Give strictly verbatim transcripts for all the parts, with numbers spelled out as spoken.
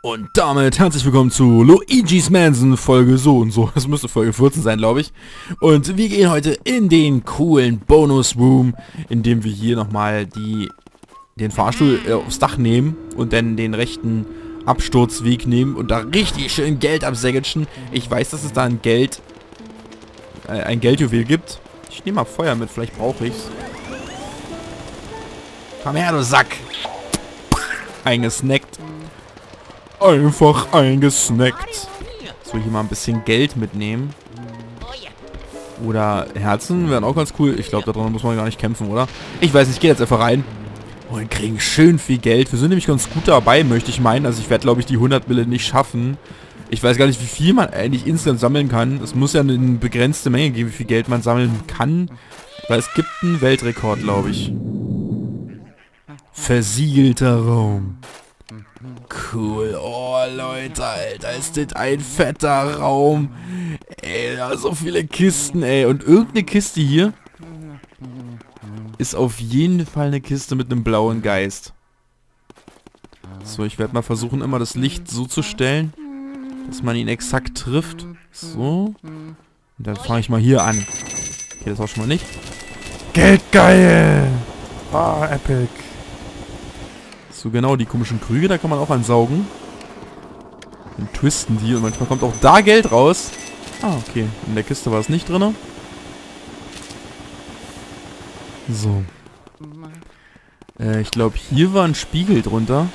Und damit herzlich willkommen zu Luigi's Mansion Folge so und so. Das müsste Folge vierzehn sein, glaube ich. Und wir gehen heute in den coolen Bonus Room, in dem wir hier nochmal die, den Fahrstuhl äh, aufs Dach nehmen und dann den rechten Absturzweg nehmen und da richtig schön Geld absägetschen. Ich weiß, dass es da ein Geld, äh, ein Geldjuwel gibt. Ich nehme mal Feuer mit, vielleicht brauche ich's. Komm her, du Sack! Eingesnackt. Einfach eingesnackt. So, hier mal ein bisschen Geld mitnehmen. Oder Herzen wären auch ganz cool. Ich glaube, da drin muss man gar nicht kämpfen, oder? Ich weiß nicht, ich gehe jetzt einfach rein. Und kriegen schön viel Geld. Wir sind nämlich ganz gut dabei, möchte ich meinen. Also ich werde, glaube ich, die hundert Mille nicht schaffen. Ich weiß gar nicht, wie viel man eigentlich insgesamt sammeln kann. Es muss ja eine begrenzte Menge geben, wie viel Geld man sammeln kann. Weil es gibt einen Weltrekord, glaube ich. Versiegelter Raum. Cool. Oh, Leute, Alter, ist das ein fetter Raum. Ey, da so viele Kisten, ey. Und irgendeine Kiste hier ist auf jeden Fall eine Kiste mit einem blauen Geist. So, ich werde mal versuchen, immer das Licht so zu stellen, dass man ihn exakt trifft. So. Und dann fange ich mal hier an. Okay, das war schon mal nicht. Geldgeil! Ah, epic. So, genau, die komischen Krüge, da kann man auch ansaugen. Dann twisten die und manchmal kommt auch da Geld raus. Ah, okay. In der Kiste war es nicht drin. So. Äh, ich glaube, hier war ein Spiegel drunter.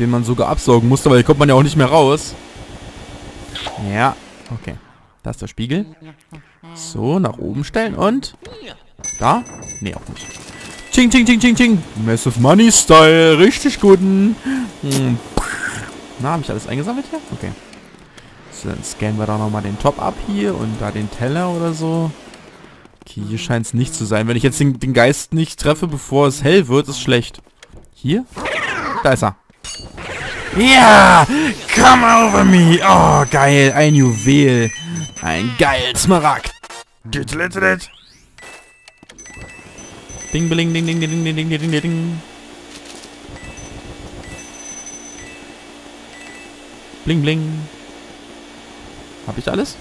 Den man sogar absaugen musste, weil hier kommt man ja auch nicht mehr raus. Ja, okay. Da ist der Spiegel. So, nach oben stellen und... Da? Nee, auch nicht. Ching, ching, ching, ching, ching. Massive Money Style. Richtig guten. Hm. Na, habe ich alles eingesammelt hier? Okay. So, dann scannen wir da nochmal den Top ab hier und da den Teller oder so. Okay, hier scheint es nicht zu sein. Wenn ich jetzt den, den Geist nicht treffe, bevor es hell wird, ist schlecht. Hier? Da ist er. Ja! Yeah! Come over me! Oh, geil. Ein Juwel. Ein geil Smaragd. Ding, bling, ding, ding, ding, ding, ding, ding, ding, ding. Bling, bling. Hab ich alles?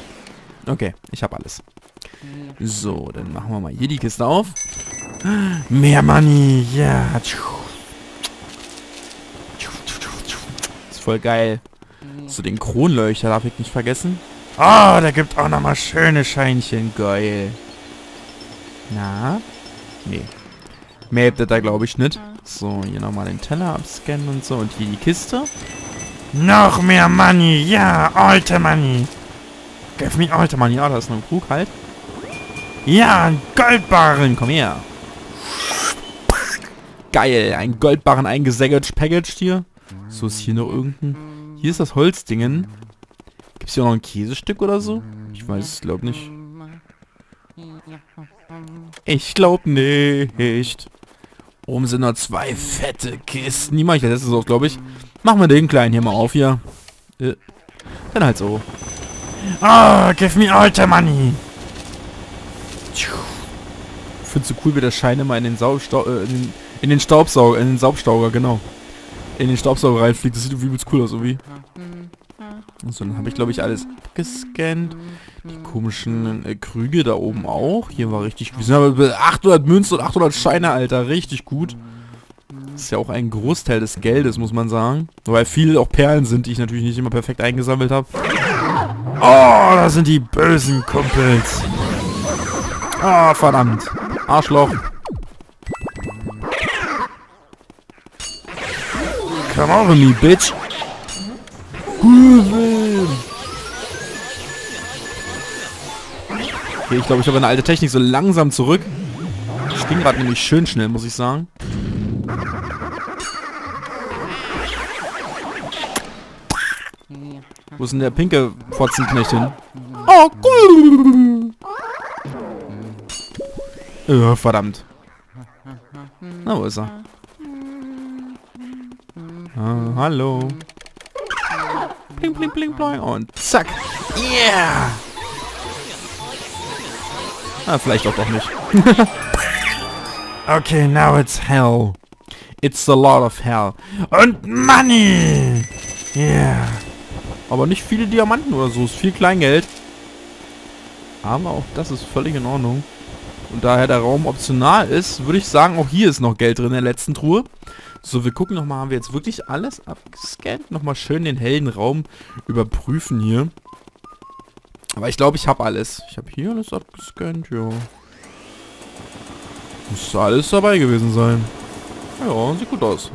Okay, ich hab alles. So, dann machen wir mal hier die Kiste auf. Mehr Money, ja. Ist voll geil. So, den Kronleuchter darf ich nicht vergessen. Ah, oh, der gibt auch nochmal schöne Scheinchen. Geil. Na? Nee. Mehr habt ihr da, glaube ich, nicht. So, hier nochmal den Teller abscannen und so. Und hier die Kiste. Noch mehr Money. Ja, alte Money. Give me alte Money. Ja, da ist noch ein Krug halt. Ja, ein Goldbarren. Komm her. Geil. Ein Goldbarren eingesägert, packaged hier. So, ist hier noch irgendein... Hier ist das Holzdingen. Gibt es hier noch ein Käsestück oder so? Ich weiß es, glaube nicht. Ich glaube nicht. Oben sind noch zwei fette Kisten. Die mache ich das letzte auch, glaube ich. Machen wir den kleinen hier mal auf hier. Äh, dann halt so. Oh, give me alte Money. Ich finde es so cool, wie der Schein immer in den Saubstauger, äh, in, in den Staubsauger, in den Saubstauger, genau. In den Staubsauger reinfliegt. Das sieht übelst cool aus, irgendwie. So, dann habe ich, glaube ich, alles abgescannt. Die komischen äh, Krüge da oben auch. Hier war richtig... Wir sind aber bei achthundert Münzen und achthundert Scheine, Alter. Richtig gut. Das ist ja auch ein Großteil des Geldes, muss man sagen. Weil viele auch Perlen sind, die ich natürlich nicht immer perfekt eingesammelt habe. Oh, da sind die bösen Kumpels. Ah, oh, verdammt. Arschloch. Come over me, bitch. Okay, ich glaube, ich habe eine alte Technik so langsam zurück. Das ging gerade nämlich schön schnell, muss ich sagen. Wo ist denn der pinke Fotzenknecht hin? Oh, cool. Oh, verdammt. Na, wo ist er? Ah, hallo. Bling, bling, bling, bling. Und zack. Yeah! Ah, vielleicht auch doch nicht. Okay, now it's hell. It's a lot of hell. Und money! Yeah. Aber nicht viele Diamanten oder so. Ist viel Kleingeld. Aber auch das ist völlig in Ordnung. Und daher der Raum optional ist, würde ich sagen, auch hier ist noch Geld drin in der letzten Truhe. So, wir gucken nochmal, haben wir jetzt wirklich alles abgescannt? Nochmal schön den hellen Raum überprüfen hier. Aber ich glaube, ich habe alles. Ich habe hier alles abgescannt, ja. Muss alles dabei gewesen sein. Ja, sieht gut aus.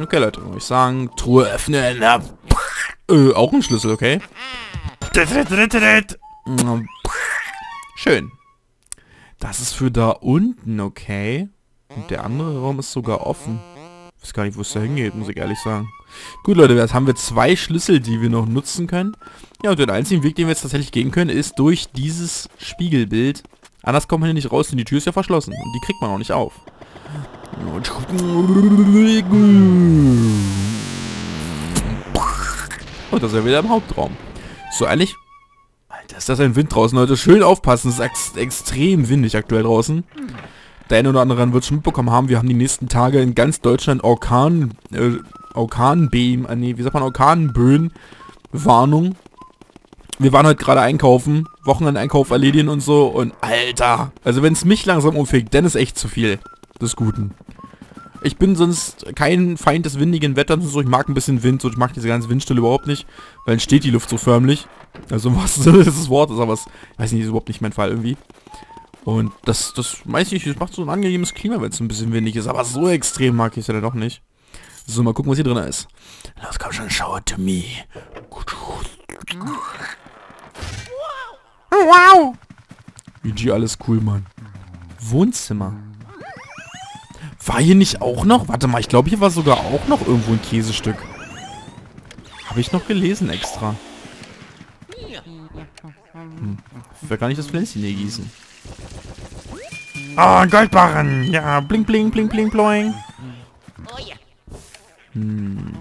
Okay, Leute, muss ich sagen, Truhe öffnen. Äh, auch ein Schlüssel, okay. Schön. Das ist für da unten, okay. Und der andere Raum ist sogar offen. Ich weiß gar nicht, wo es da hingeht, muss ich ehrlich sagen. Gut, Leute, jetzt haben wir zwei Schlüssel, die wir noch nutzen können. Ja, und den einzigen Weg, den wir jetzt tatsächlich gehen können, ist durch dieses Spiegelbild. Anders kommt man hier nicht raus, denn die Tür ist ja verschlossen. Und die kriegt man auch nicht auf. Und das ist ja wieder im Hauptraum. So, eigentlich... Alter, ist das ein Wind draußen, Leute. Schön aufpassen. Es ist ex extrem windig aktuell draußen. Der eine oder andere wird schon mitbekommen haben, wir haben die nächsten Tage in ganz Deutschland Orkan... Äh, Orkanbeben... Äh, nee, wie sagt man? Orkanböen. Warnung. Wir waren heute gerade einkaufen. Wochenendeinkauf erledigen und so. Und Alter. Also wenn es mich langsam umfegt, dann ist echt zu viel des Guten. Ich bin sonst kein Feind des windigen Wetters und so. Ich mag ein bisschen Wind. So, ich mag diese ganze Windstille überhaupt nicht. Weil dann steht die Luft so förmlich. Also im wahrsten Sinne des Wortes, aber es, weiß nicht, ist überhaupt nicht mein Fall irgendwie. Und das, das weiß ich, das macht so ein angenehmes Klima, wenn es ein bisschen windig ist. Aber so extrem mag ich es ja dann doch nicht. So, mal gucken, was hier drin ist. Los, komm schon, show it to me. Wow! E G, alles cool, Mann. Wohnzimmer. War hier nicht auch noch? Warte mal, ich glaube, hier war sogar auch noch irgendwo ein Käsestück. Habe ich noch gelesen extra. Hm. Vielleicht kann ich das Pflänzchen hier gießen. Ah, oh, Goldbarren! Ja, bling, bling, bling, bling, bloing. Hm.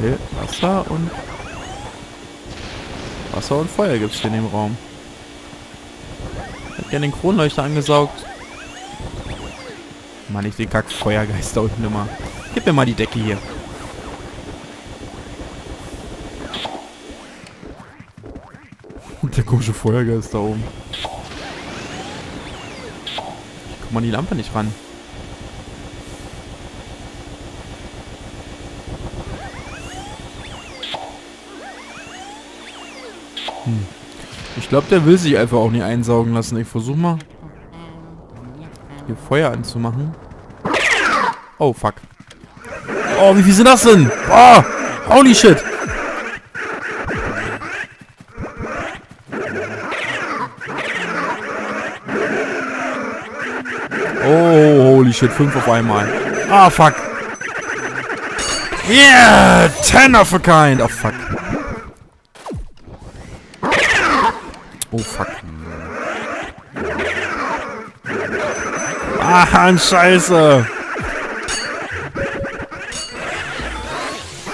Hey, Wasser und... Wasser und Feuer gibt's hier in dem Raum. Ich hätte gerne den Kronleuchter angesaugt. Mann, ich sehe Kack-Feuergeist da unten immer. Gib mir mal die Decke hier. Der komische Feuergeist da oben. Ich komme an die Lampe nicht ran. Hm. Ich glaube, der will sich einfach auch nicht einsaugen lassen. Ich versuche mal... Feuer anzumachen. Oh, fuck. Oh, wie viel sind das denn? Oh, holy shit. Oh, holy shit. Fünf auf einmal. Ah, oh, fuck. Yeah, ten of a kind. Oh, fuck. Oh, fuck. Ah, Scheiße.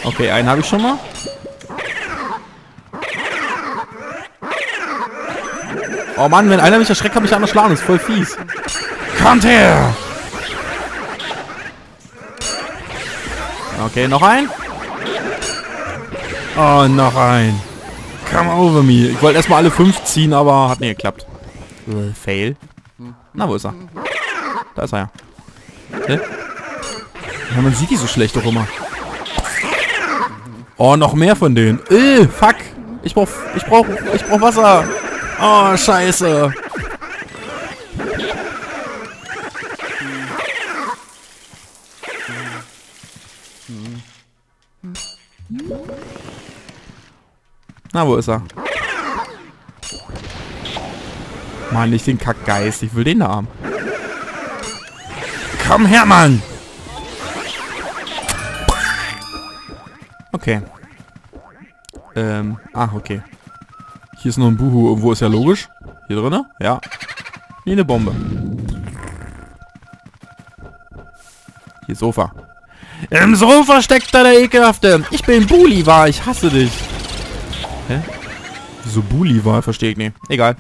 Okay, einen habe ich schon mal. Oh Mann, wenn einer mich erschreckt, kann mich der andere schlagen. Das ist voll fies. Kommt her! Okay, noch ein. Oh, noch ein. Come over me. Ich wollte erstmal alle fünf ziehen, aber hat nicht geklappt. Uh, fail. Na, wo ist er? Da ist er ja. Okay. Ja, man sieht die so schlecht doch immer. Oh, noch mehr von denen. Äh, fuck. Ich brauch, ich brauch, ich brauch Wasser. Oh, scheiße. Na, wo ist er? Mann, nicht den Kackgeist. Ich will den da haben. Komm her, Mann! Okay. Ähm, ah, okay. Hier ist noch ein Buhu. Irgendwo ist ja logisch. Hier drin? Ja. Nee, eine Bombe. Hier, Sofa. Im Sofa steckt da der Ekelhafte. Ich bin Bulli, war ich hasse dich. Hä? Wieso Bulli war? Verstehe ich nicht. Egal.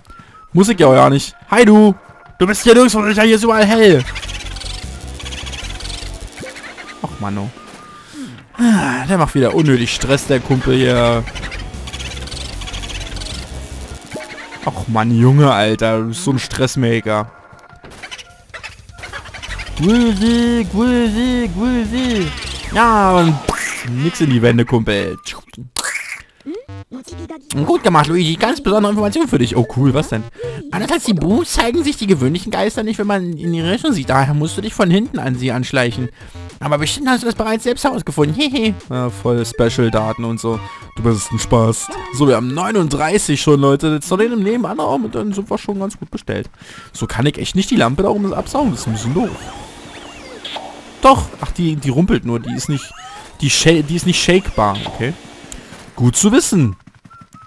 Muss ich ja auch ja nicht. Hi du! Du bist hier nirgendwo, hier ist überall hell! Och Mann, oh. Der macht wieder unnötig Stress, der Kumpel hier. Och Mann, Junge, Alter. Du bist so ein Stressmaker. Gulsi, Gulsi, Gulsi. Ja, und nix in die Wände, Kumpel. Gut gemacht, Luigi. Ganz besondere Information für dich. Oh, cool. Was denn? Anders als die Bu zeigen sich die gewöhnlichen Geister nicht, wenn man in ihre Richtung sieht. Daher musst du dich von hinten an sie anschleichen. Aber bestimmt hast du das bereits selbst herausgefunden. Hehe. Ja, voll Special-Daten und so. Du bist ein Spaß. So, wir haben neununddreißig schon, Leute. Jetzt noch den im Nebenanraum und dann sind wir schon ganz gut bestellt. So kann ich echt nicht die Lampe da oben absaugen. Das ist ein bisschen doof. Doch. Ach, die, die rumpelt nur. Die ist nicht... Die, die ist nicht shakebar. Okay. Gut zu wissen.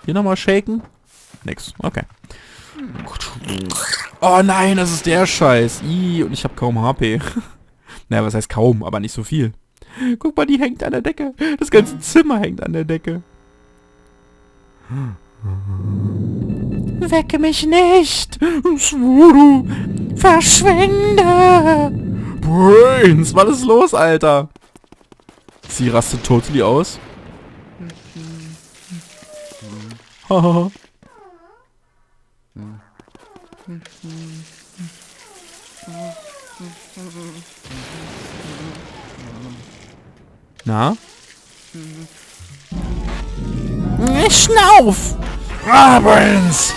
Hier nochmal shaken. Nix. Okay. Oh nein, das ist der Scheiß. Ih, und ich habe kaum H P. Naja, was heißt kaum, aber nicht so viel. Guck mal, die hängt an der Decke. Das ganze Zimmer hängt an der Decke. Wecke mich nicht. Schwuru. Verschwinde. Brains, was ist los, Alter? Sie rastet totally aus. Haha. Na? Schnauf! Abends!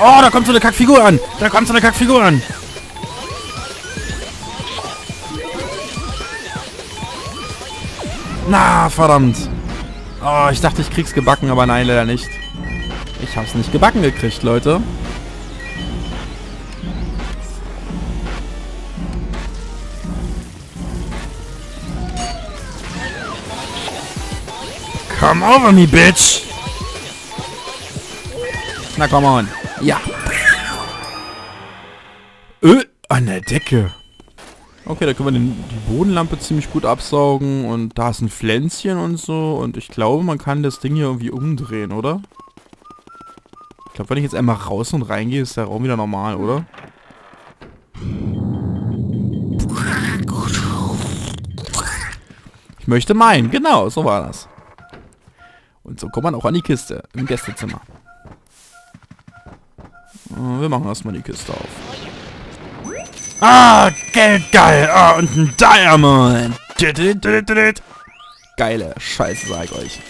Oh, da kommt so eine Kackfigur an! Da kommt so eine Kackfigur an! Na, verdammt! Oh, ich dachte, ich krieg's gebacken, aber nein, leider nicht. Ich hab's nicht gebacken gekriegt, Leute. Come over me, bitch! Na, come on. Ja. Öh, an der Decke. Okay, da können wir den, die Bodenlampe ziemlich gut absaugen und da ist ein Pflänzchen und so und ich glaube, man kann das Ding hier irgendwie umdrehen, oder? Ich glaube, wenn ich jetzt einmal raus und reingehe, ist der Raum wieder normal, oder? Ich möchte meinen, genau, so war das. Und so kommt man auch an die Kiste im Gästezimmer. Wir machen erstmal die Kiste auf. Ah, Geld geil. Ah, und ein Diamond. Geile Scheiße, sag ich euch.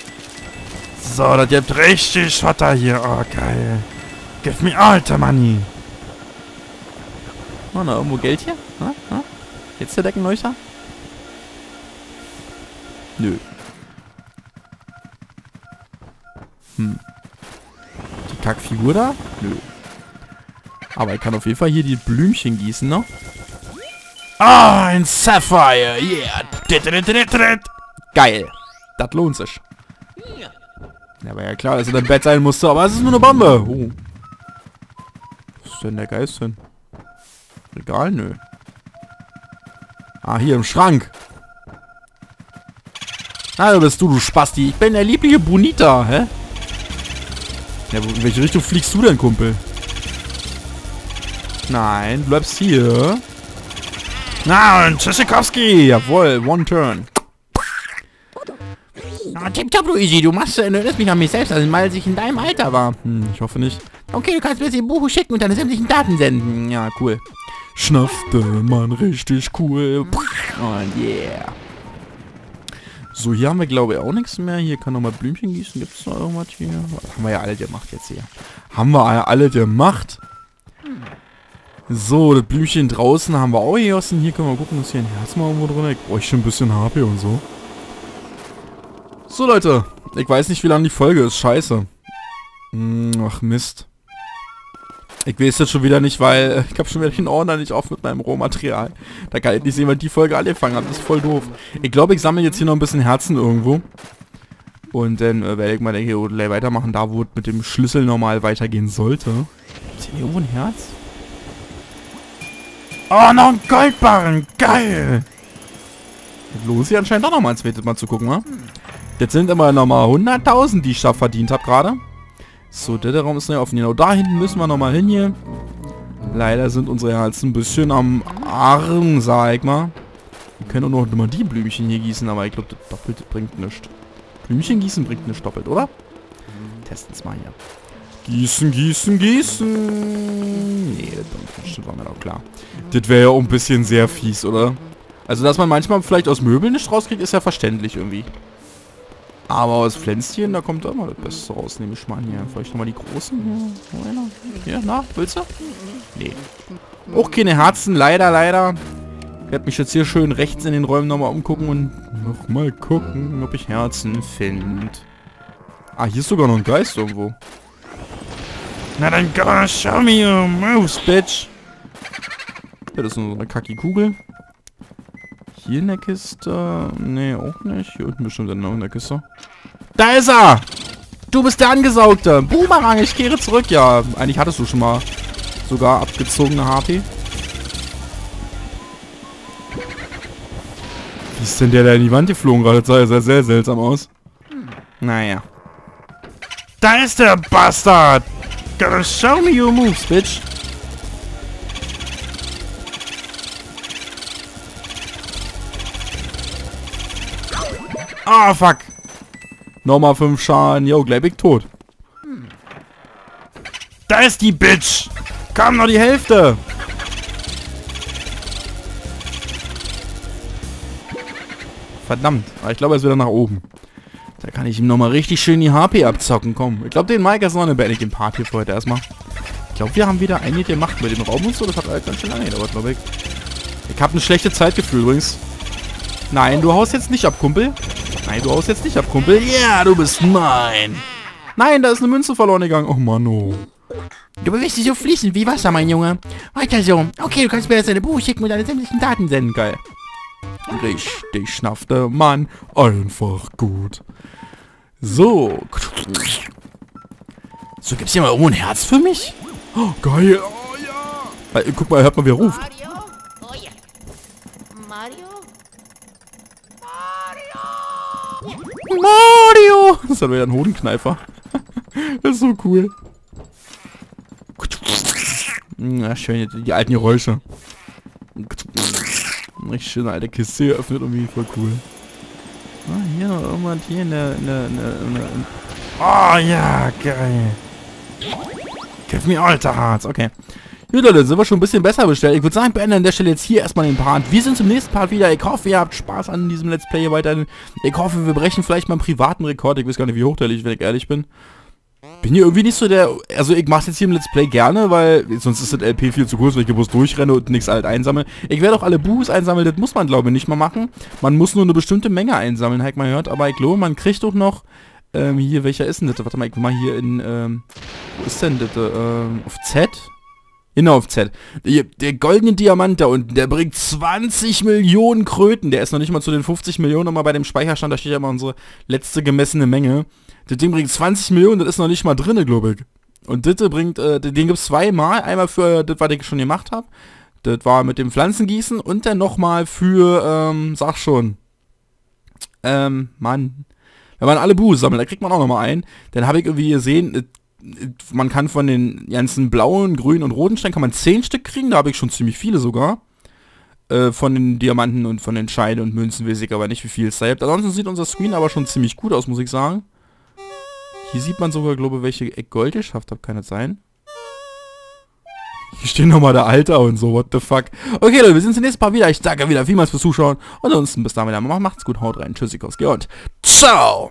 So, das gibt richtig Schotter hier. Oh, geil. Give me alter money. Oh, na, irgendwo Geld hier? Ha? Ha? Jetzt der Deckenleuchter? Nö. Hm. Die Kackfigur da? Nö. Aber ich kann auf jeden Fall hier die Blümchen gießen, ne? Ah, ein Sapphire! Yeah! Geil! Das lohnt sich. Ja, war ja klar, dass er im Bett sein musste, aber es ist nur eine Bombe! Oh. Was ist denn der Geist hin? Regal? Nö. Ah, hier im Schrank! Na, da bist du, du Spasti! Ich bin der liebliche Bonita, hä? Ja, in welche Richtung fliegst du denn, Kumpel? Nein, du bleibst hier. Na, und Tschüssikowski. Jawohl, one turn. Na, tipptopp, Luigi, du machst du erinnerst mich an mich selbst, als ich mal ich in deinem Alter war. Hm, ich hoffe nicht. Okay, du kannst mir jetzt den Buch schicken und deine sämtlichen Daten senden. Ja, cool. Schnaffte, Mann, richtig cool. Und yeah. So, hier haben wir, glaube ich, auch nichts mehr. Hier kann nochmal Blümchen gießen. Gibt es noch irgendwas hier? Was haben wir ja alle gemacht jetzt hier. Haben wir ja alle gemacht. So, das Blümchen draußen haben wir auch hier aus. Hier können wir gucken, dass hier ein Herz mal irgendwo drin ist. Ich brauche schon ein bisschen H P und so. So, Leute. Ich weiß nicht, wie lange die Folge ist. Scheiße. Ach, Mist. Ich weiß jetzt schon wieder nicht, weil ich habe schon wieder den Ordner nicht auf mit meinem Rohmaterial. Da kann ich nicht sehen, weil die Folge angefangen hat. Das ist voll doof. Ich glaube, ich sammle jetzt hier noch ein bisschen Herzen irgendwo. Und dann äh, werde ich mal hier weitermachen, da wo es mit dem Schlüssel normal weitergehen sollte. Ist hier irgendwo ein Herz? Oh, noch ein Goldbarren! Geil! Los hier anscheinend auch nochmal ein zweites Mal zu gucken, wa? Das sind immer nochmal hunderttausend, die ich da verdient habe gerade. So, der Raum ist neu offen. Genau, da hinten müssen wir nochmal hin hier. Leider sind unsere Herzen ein bisschen am Arm, sag ich mal. Wir können auch noch mal die Blümchen hier gießen, aber ich glaube, das Doppelte bringt nichts. Blümchen gießen bringt nicht doppelt, oder? Testen es mal hier. Gießen, gießen, gießen. Nee, das bringt nichts, das war mir doch klar. Das wäre ja auch ein bisschen sehr fies, oder? Also, dass man manchmal vielleicht aus Möbeln nicht rauskriegt, ist ja verständlich irgendwie. Aber aus Pflänzchen, da kommt immer das Beste raus, nehme ich mal hier. Vielleicht nochmal die großen hier. Ja, na, willst du? Nee. Auch keine Herzen, leider, leider. Ich werde mich jetzt hier schön rechts in den Räumen nochmal umgucken und nochmal gucken, ob ich Herzen finde. Ah, hier ist sogar noch ein Geist irgendwo. Na dann, gonna show me your moves, bitch. Ja, das ist nur so eine kacke Kugel. Hier in der Kiste. Nee, auch nicht. Hier unten bestimmt noch in der Kiste. Da ist er! Du bist der Angesaugte! Boomerang, ich kehre zurück! Ja, eigentlich hattest du schon mal sogar abgezogene H P. Wie ist denn der da in die Wand geflogen gerade? Das sah ja sehr, sehr seltsam aus. Naja. Da ist der Bastard! Gotta show me your moves, bitch! Ah, fuck. Nochmal fünf Schaden. Yo, gleich bin ich tot. Da ist die Bitch. Kam noch die Hälfte. Verdammt. Aber ich glaube, er ist wieder nach oben. Da kann ich ihm nochmal richtig schön die H P abzocken. Komm. Ich glaube, den Mike ist noch eine Bandit-Party für heute erstmal. Ich glaube, wir haben wieder einige gemacht mit dem Raum und so. Das hat halt ganz schön lange gedauert, glaube ich. Ich habe eine schlechte Zeitgefühl übrigens. Nein, du haust jetzt nicht ab, Kumpel. Nein, du haust jetzt nicht ab, Kumpel. Ja, yeah, du bist mein. Nein, da ist eine Münze verloren gegangen. Oh, Mann, oh. Du bewegst dich so fließend wie Wasser, mein Junge. Weiter so. Okay, du kannst mir jetzt deine Buch schicken und deine sämtlichen Daten senden. Geil. Richtig schnaffte Mann. Einfach gut. So. So, gibt's hier mal irgendwo ein Herz für mich? Oh, geil. Oh, ja. Guck mal, hört mal, wer ruft. Mario? Oh, ja. Mario? Mario! Das ist dann wieder ein Hodenkneifer. Das ist so cool. Na schön, die alten Geräusche. Richtig schöne alte Kiste geöffnet, irgendwie voll cool. Ah, hier noch irgendwas, hier ne, ne, ne, ne. Oh ja, geil. Give me alter Hearts, okay. Gut, Leute, sind wir schon ein bisschen besser bestellt. Ich würde sagen, beenden an der Stelle jetzt hier erstmal den Part. Wir sind zum nächsten Part wieder. Ich hoffe, ihr habt Spaß an diesem Let's Play hier weiterhin. Ich hoffe, wir brechen vielleicht mal einen privaten Rekord. Ich weiß gar nicht, wie hoch der liegt, wenn ich ehrlich bin. Bin hier irgendwie nicht so der... Also, ich mache jetzt hier im Let's Play gerne, weil... Sonst ist das L P viel zu groß, weil ich bloß durchrenne und nichts halt einsammle. Ich werde auch alle Buchs einsammeln. Das muss man, glaube ich, nicht mal machen. Man muss nur eine bestimmte Menge einsammeln, halt mal hört. Aber ich glaube, man kriegt doch noch... Ähm, hier, welcher ist denn das? Warte mal, ich mal hier in... Ähm, wo ist denn das? Ähm, auf Z? Genau, auf Z. Der, der goldene Diamant da unten, der bringt zwanzig Millionen Kröten. Der ist noch nicht mal zu den fünfzig Millionen nochmal bei dem Speicherstand. Da steht ja mal unsere letzte gemessene Menge. Das Ding bringt zwanzig Millionen, das ist noch nicht mal drinne, glaube ich. Und das bringt, äh, den gibt es zweimal. Einmal für das, was ich schon gemacht habe. Das war mit dem Pflanzengießen. Und dann nochmal für, ähm, sag schon. Ähm, Mann. Wenn man alle Buß sammelt, da kriegt man auch nochmal einen. Dann habe ich irgendwie gesehen... Man kann von den ganzen blauen, grünen und roten Steinen kann man zehn Stück kriegen. Da habe ich schon ziemlich viele sogar. Äh, von den Diamanten und von den Scheinen und Münzen weiß ich aber nicht, wie viel es da gibt. Ansonsten sieht unser Screen aber schon ziemlich gut aus, muss ich sagen. Hier sieht man sogar, glaube ich, welche Eck Gold ich geschafft habe. Kann das sein? Hier stehen nochmal der Alter und so. What the fuck? Okay, Leute, wir sehen uns im nächsten Mal wieder. Ich danke wieder vielmals fürs Zuschauen. Und ansonsten bis dann wieder. Macht's gut, haut rein. Tschüssikowski und ciao!